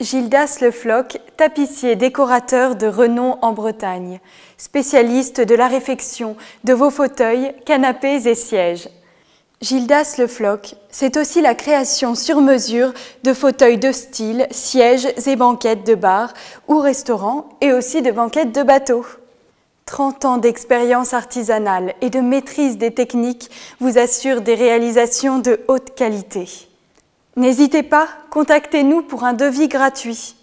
Gildas Le Floch, tapissier décorateur de renom en Bretagne, spécialiste de la réfection de vos fauteuils, canapés et sièges. Gildas Le Floch, c'est aussi la création sur mesure de fauteuils de style, sièges et banquettes de bars ou restaurants et aussi de banquettes de bateaux. 30 ans d'expérience artisanale et de maîtrise des techniques vous assurent des réalisations de haute qualité. N'hésitez pas, contactez-nous pour un devis gratuit.